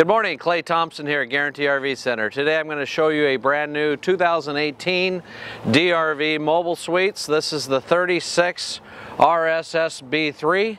Good morning, Clay Thompson here at Guaranty RV Center. Today I'm going to show you a brand new 2018 DRV Mobile Suites. This is the 36 RSSB3.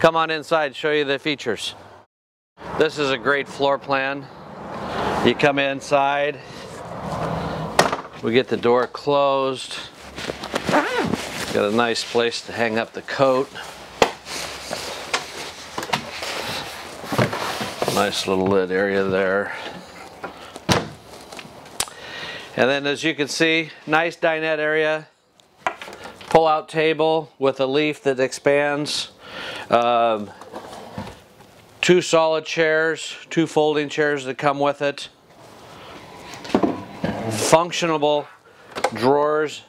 Come on inside, show you the features. This is a great floor plan. You come inside, we get the door closed. Got a nice place to hang up the coat. Nice little lit area there. And then as you can see, nice dinette area. Pull out table with a leaf that expands. Two solid chairs, two folding chairs that come with it. Functionable drawers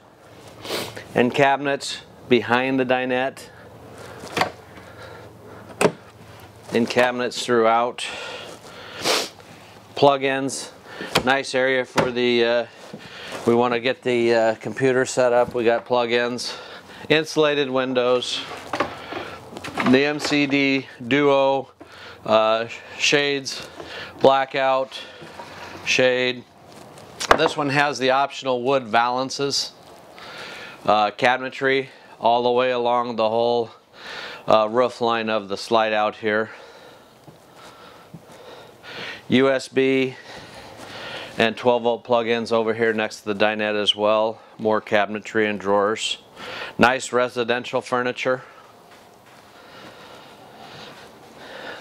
and cabinets behind the dinette. In cabinets throughout, plug-ins, nice area for the, we want to get the computer set up, we got plug-ins, insulated windows, the MCD Duo shades, blackout, shade. This one has the optional wood valances, cabinetry all the way along the whole roof line of the slide out here. USB and 12 volt plug-ins over here next to the dinette as well. More cabinetry and drawers. Nice residential furniture.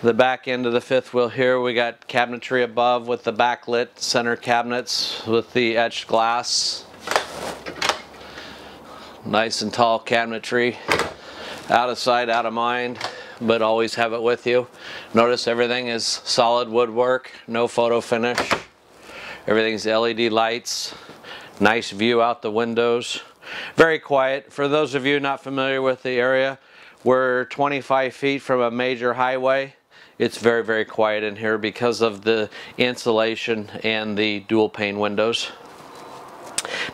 The back end of the fifth wheel here, we got cabinetry above with the backlit center cabinets with the etched glass. Nice and tall cabinetry. Out of sight, out of mind, but always have it with you. Notice everything is solid woodwork, no photo finish. Everything's LED lights, nice view out the windows. Very quiet. For those of you not familiar with the area, we're 25 feet from a major highway. It's very, very quiet in here because of the insulation and the dual pane windows.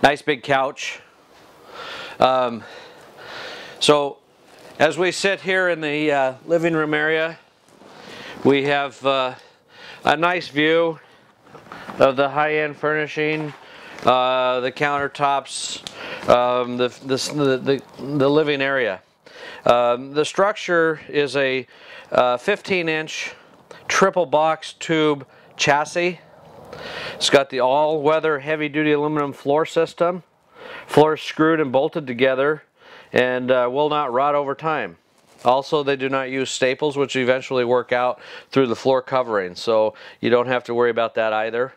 Nice big couch. As we sit here in the living room area, we have a nice view of the high-end furnishing, the countertops, the living area. The structure is a 15-inch triple box tube chassis. It's got the all-weather heavy-duty aluminum floor system. Floors screwed and bolted together and will not rot over time. Also, they do not use staples, which eventually work out through the floor covering, so you don't have to worry about that either.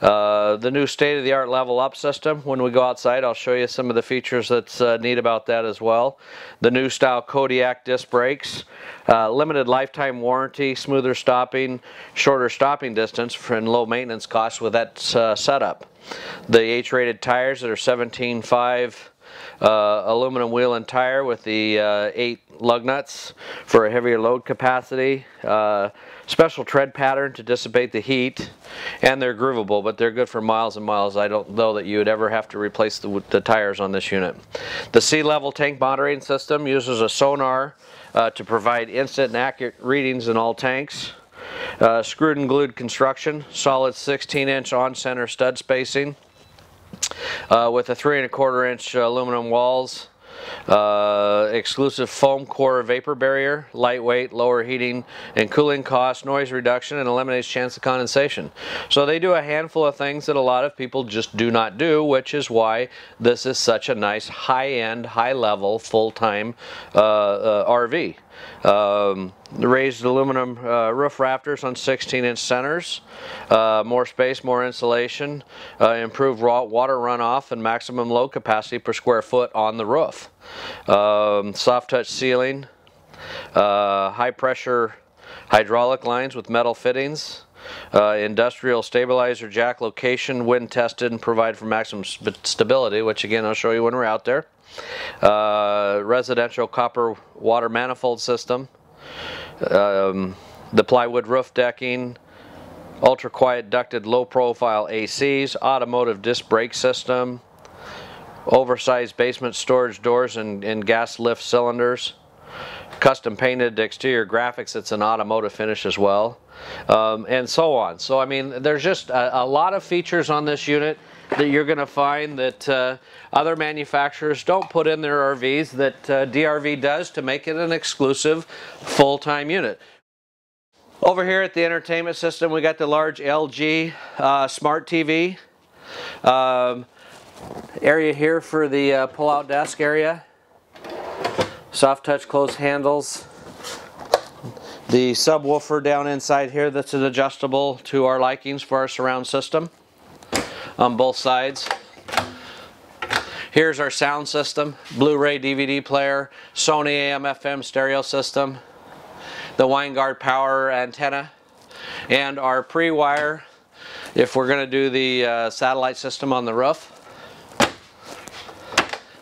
The new state-of-the-art level up system, when we go outside I'll show you some of the features that's neat about that as well. The new style Kodiak disc brakes, limited lifetime warranty, smoother stopping, shorter stopping distance, and low maintenance costs with that setup. The H-rated tires that are 17.5 aluminum wheel and tire with the 8 lug nuts for a heavier load capacity, special tread pattern to dissipate the heat, and they're groovable, but they're good for miles and miles. I don't know that you would ever have to replace the tires on this unit. The C-level tank monitoring system uses a sonar to provide instant and accurate readings in all tanks. Screwed and glued construction, solid 16-inch on-center stud spacing. With a 3¼ inch aluminum walls, exclusive foam core vapor barrier, lightweight, lower heating and cooling costs, noise reduction, and eliminates chance of condensation. So they do a handful of things that a lot of people just do not do, which is why this is such a nice high-end, high-level, full-time RV. Raised aluminum roof rafters on 16-inch centers, more space, more insulation, improved water runoff, and maximum load capacity per square foot on the roof. Soft touch ceiling, high pressure hydraulic lines with metal fittings, industrial stabilizer jack location, wind tested, and provide for maximum stability, which again I'll show you when we're out there. Residential copper water manifold system, the plywood roof decking, ultra quiet ducted low profile ACs, automotive disc brake system, oversized basement storage doors and gas lift cylinders, custom painted exterior graphics. It's an automotive finish as well, and so on. So I mean, there's just a lot of features on this unit that you're going to find that other manufacturers don't put in their RVs that DRV does to make it an exclusive full-time unit. Over here at the entertainment system, we got the large LG smart TV. Area here for the pull-out desk area. Soft touch closed handles. The subwoofer down inside here that's adjustable to our likings for our surround system on both sides. Here's our sound system, Blu-ray DVD player, Sony AM FM stereo system, the Winegard power antenna, and our pre-wire if we're going to do the satellite system on the roof.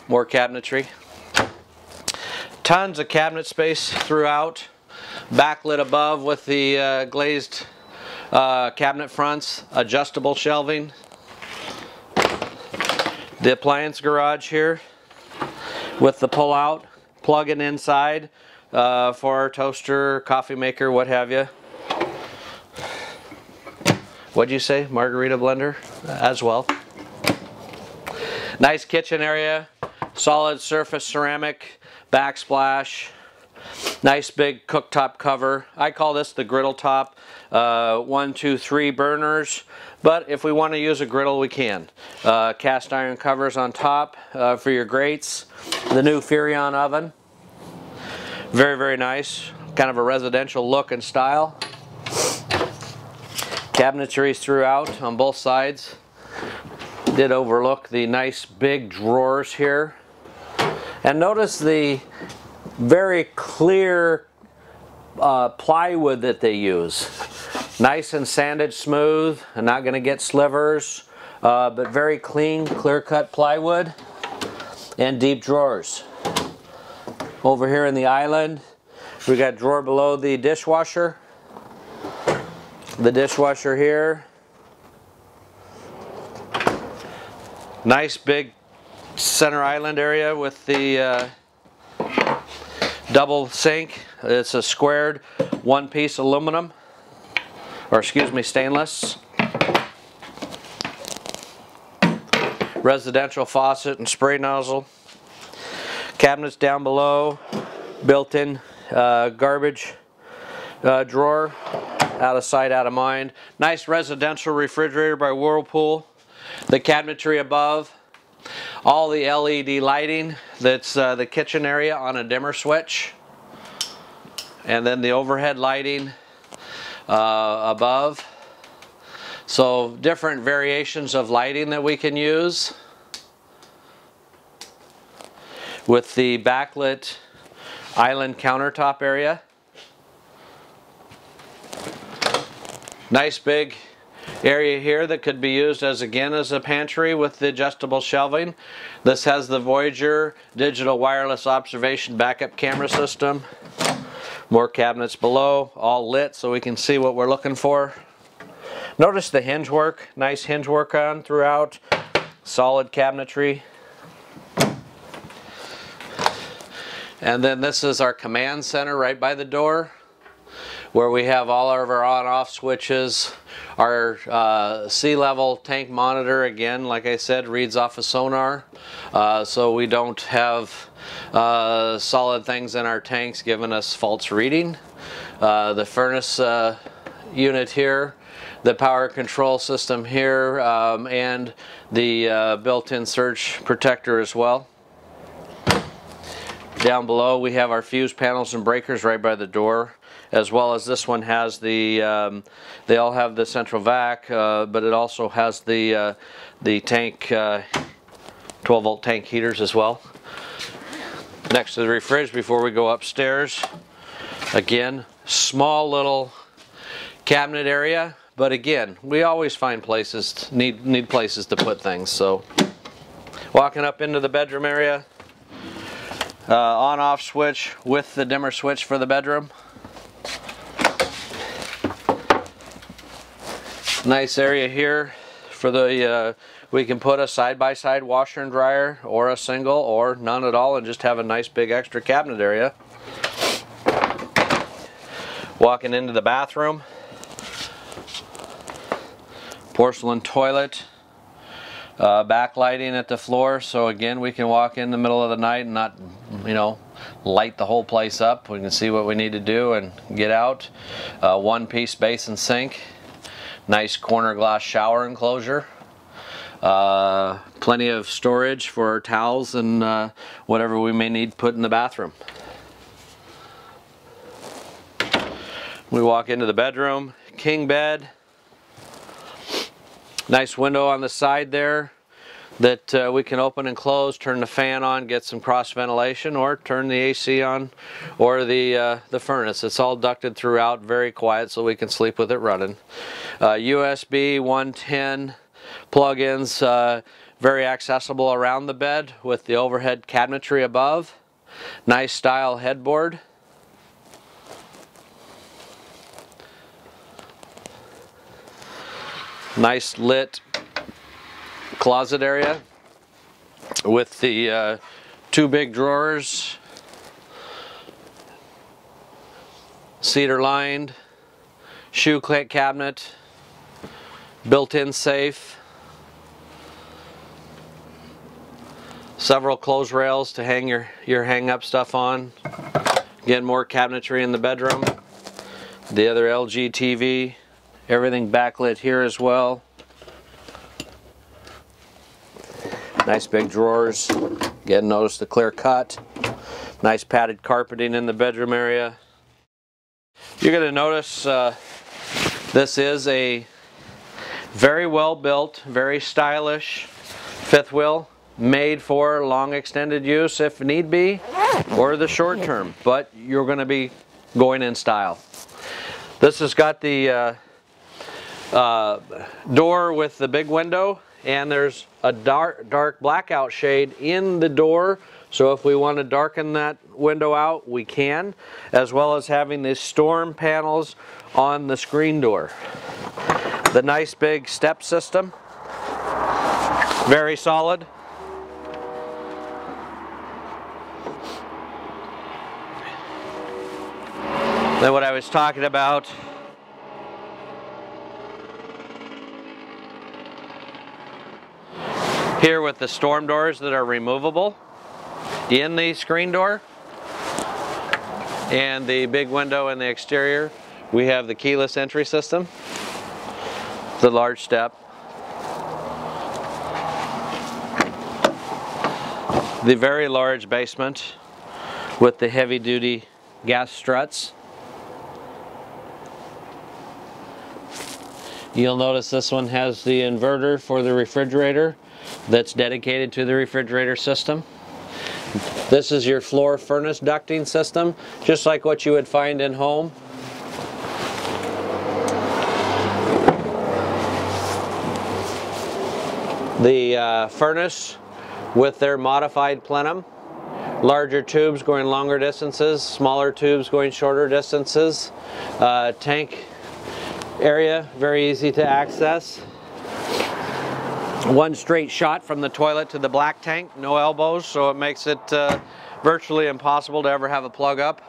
More cabinetry. Tons of cabinet space throughout. Backlit above with the glazed cabinet fronts, adjustable shelving. The appliance garage here with the pull-out, plug-in inside for our toaster, coffee maker, what have you. What'd you say? Margarita blender as well. Nice kitchen area, solid surface ceramic, backsplash, nice big cooktop cover. I call this the griddle top. 1, 2, 3 burners, but if we want to use a griddle, we can. Cast iron covers on top for your grates. The new Furion oven. Very, very nice. Kind of a residential look and style. Cabinetries throughout on both sides. Did overlook the nice big drawers here. And notice the very clear plywood that they use. Nice and sanded smooth, and not going to get slivers, but very clean, clear-cut plywood and deep drawers. Over here in the island, we got drawer below the dishwasher here. Nice big center island area with the double sink. It's a squared one-piece aluminum, or excuse me, stainless. Residential faucet and spray nozzle. Cabinets down below, built-in garbage drawer, out of sight, out of mind. Nice residential refrigerator by Whirlpool. The cabinetry above, all the LED lighting that's the kitchen area on a dimmer switch. And then the overhead lighting above. So different variations of lighting that we can use. With the backlit island countertop area. Nice big area here that could be used as, again, as a pantry with the adjustable shelving. This has the Voyager digital wireless observation backup camera system. More cabinets below, all lit so we can see what we're looking for. Notice the hinge work, nice hinge work on throughout, solid cabinetry. And then this is our command center right by the door, where we have all of our on-off switches. Our C-level tank monitor, again, like I said, reads off a sonar, so we don't have solid things in our tanks giving us false reading. The furnace unit here, the power control system here, and the built-in surge protector as well. Down below we have our fuse panels and breakers right by the door, as well as this one has the, they all have the central vac, but it also has the tank, 12 volt tank heaters as well. Next to the fridge before we go upstairs. Again, small little cabinet area, but again, we always find places, need places to put things. So walking up into the bedroom area. On-off switch with the dimmer switch for the bedroom. Nice area here for the, we can put a side-by-side washer and dryer, or a single, or none at all, and just have a nice big extra cabinet area. Walking into the bathroom, porcelain toilet, backlighting at the floor, so again we can walk in the middle of the night and not, you know, light the whole place up. We can see what we need to do and get out. One-piece basin sink, nice corner glass shower enclosure, plenty of storage for our towels and whatever we may need put in the bathroom. We walk into the bedroom, king bed, nice window on the side there that we can open and close, turn the fan on, get some cross ventilation, or turn the AC on, or the furnace. It's all ducted throughout, very quiet, so we can sleep with it running. USB 110 plug-ins, very accessible around the bed with the overhead cabinetry above. Nice style headboard. Nice lit closet area with the two big drawers, cedar lined, shoe cabinet, built-in safe, several clothes rails to hang your hang-up stuff on. Again, more cabinetry in the bedroom. The other LG TV. Everything backlit here as well. Nice big drawers. Again, notice the clear cut. Nice padded carpeting in the bedroom area. You're going to notice this is a very well built, very stylish fifth wheel, made for long extended use if need be, or the short term, but you're going to be going in style. This has got the door with the big window, and there's a dark blackout shade in the door, so if we want to darken that window out, we can, as well as having the storm panels on the screen door. The nice big step system, very solid. Then what I was talking about, here with the storm doors that are removable in the screen door and the big window in the exterior, we have the keyless entry system, the large step, the very large basement with the heavy duty gas struts. You'll notice this one has the inverter for the refrigerator that's dedicated to the refrigerator system. This is your floor furnace ducting system, just like what you would find in home. The furnace with their modified plenum, larger tubes going longer distances, smaller tubes going shorter distances, tank area, very easy to access. One straight shot from the toilet to the black tank, no elbows, so it makes it virtually impossible to ever have a plug up.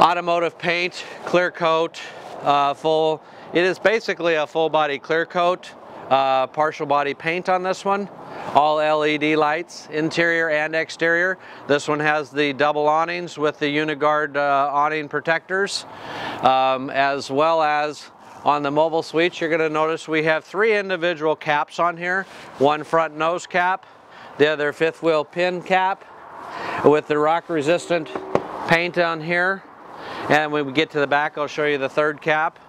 Automotive paint, clear coat, it is basically a full body clear coat, partial body paint on this one. All LED lights, interior and exterior. This one has the double awnings with the Uniguard awning protectors, as well as on the Mobile Suites, you're going to notice we have three individual caps on here. One front nose cap, the other fifth wheel pin cap with the rock resistant paint on here. And when we get to the back, I'll show you the third cap.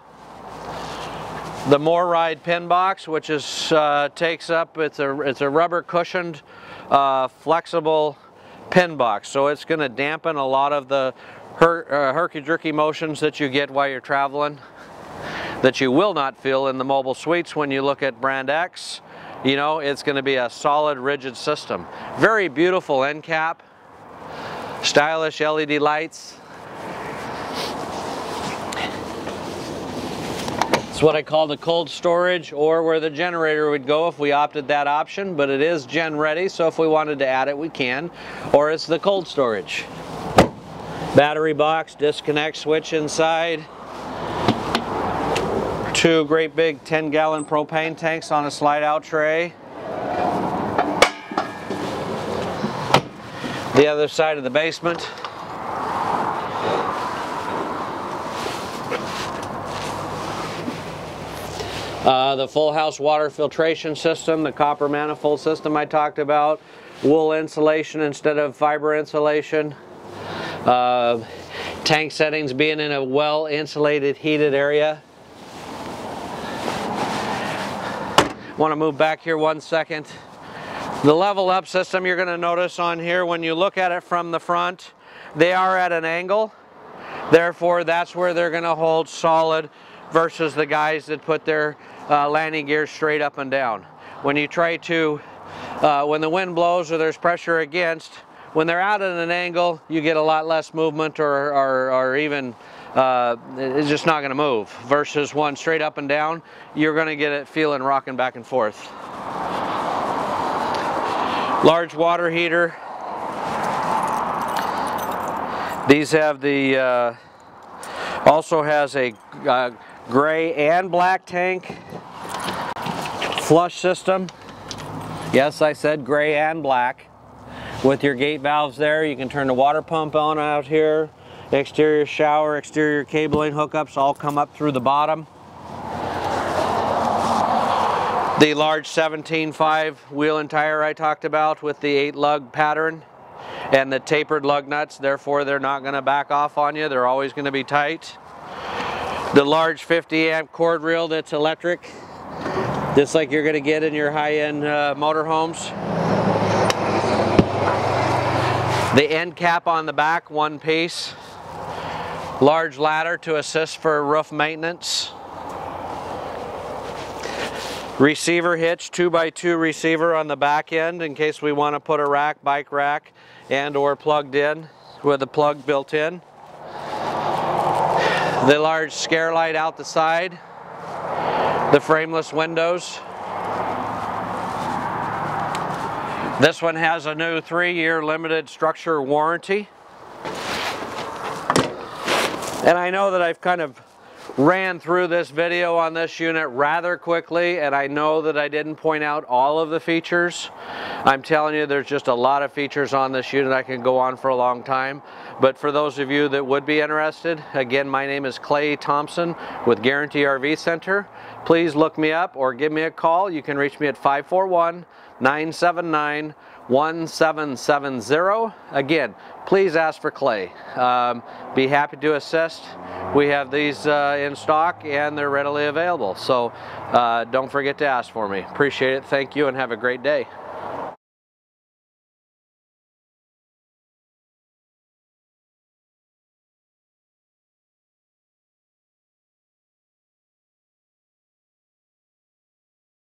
The More Ride pin box, which is takes up, it's a rubber cushioned flexible pin box, so it's going to dampen a lot of the herky-jerky motions that you get while you're traveling, that you will not feel in the Mobile Suites. When you look at brand X, you know, it's going to be a solid rigid system. Very beautiful end cap, stylish LED lights. It's what I call the cold storage, or where the generator would go if we opted that option, but it is gen ready, so if we wanted to add it, we can, or it's the cold storage. battery box, disconnect switch inside, two great big 10-gallon propane tanks on a slide-out tray. The other side of the basement. The full house water filtration system, the copper manifold system I talked about, wool insulation instead of fiber insulation, tank settings being in a well insulated heated area. Want to move back here 1 second. The level up system you're going to notice on here when you look at it from the front, they are at an angle, therefore that's where they're going to hold solid versus the guys that put their landing gear straight up and down. When you try to, when the wind blows or there's pressure against, when they're out at an angle, you get a lot less movement or even, it's just not gonna move. Versus one straight up and down, you're gonna get it feeling rocking back and forth. Large water heater. These have the, also has a gray and black tank, flush system. Yes, I said gray and black. With your gate valves there, you can turn the water pump on out here. Exterior shower, exterior cabling hookups all come up through the bottom. The large 17.5 wheel and tire I talked about with the 8-lug pattern and the tapered lug nuts, therefore they're not going to back off on you. They're always going to be tight. The large 50-amp cord reel that's electric, just like you're going to get in your high-end motorhomes. The end cap on the back, one piece. Large ladder to assist for roof maintenance. Receiver hitch, 2x2 receiver on the back end in case we want to put a rack, bike rack, and or plugged in with a plug built in. The large scare light out the side. The frameless windows. This one has a new 3-year limited structure warranty. And I know that I've kind of ran through this video on this unit rather quickly, and I know that I didn't point out all of the features. I'm telling you, there's just a lot of features on this unit. I can go on for a long time, but for those of you that would be interested, again, my name is Clay Thompson with Guaranty RV Center. Please look me up or give me a call. You can reach me at 541-979-1770. Again, please ask for Clay. Be happy to assist. We have these in stock and they're readily available, so don't forget to ask for me. Appreciate it. Thank you and have a great day.